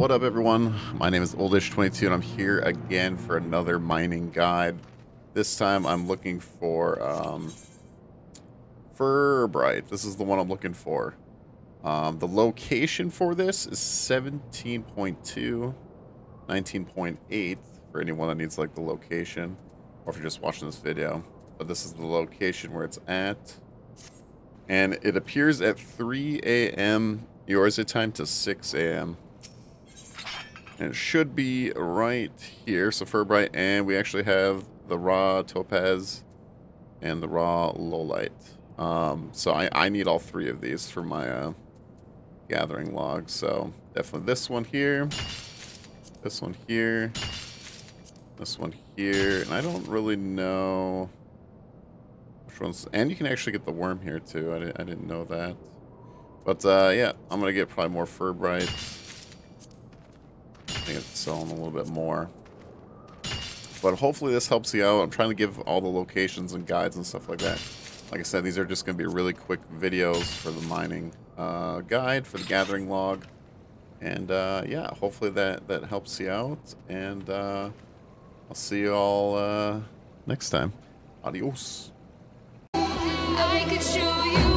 What up, everyone? My name is Oldish22, and I'm here again for another mining guide. This time I'm looking for Ferberite. This is the one I'm looking for. The location for this is 17.2, 19.8 for anyone that needs like the location, or if you're just watching this video. But this is the location where it's at, and it appears at 3 a.m. Eorzea time to 6 a.m. And it should be right here. So Ferberite, and we actually have the raw topaz and the raw lolite. So I need all three of these for my gathering log. So definitely this one here, this one here, this one here, and I don't really know which ones. And you can actually get the worm here too. I didn't know that. But yeah, I'm gonna get probably more Ferberite. It's selling a little bit more, but hopefully this helps you out. I'm trying to give all the locations and guides and stuff like that. Like I said, these are just going to be really quick videos for the mining guide, for the gathering log, and yeah, hopefully that helps you out, and I'll see you all next time. Adios. I could show you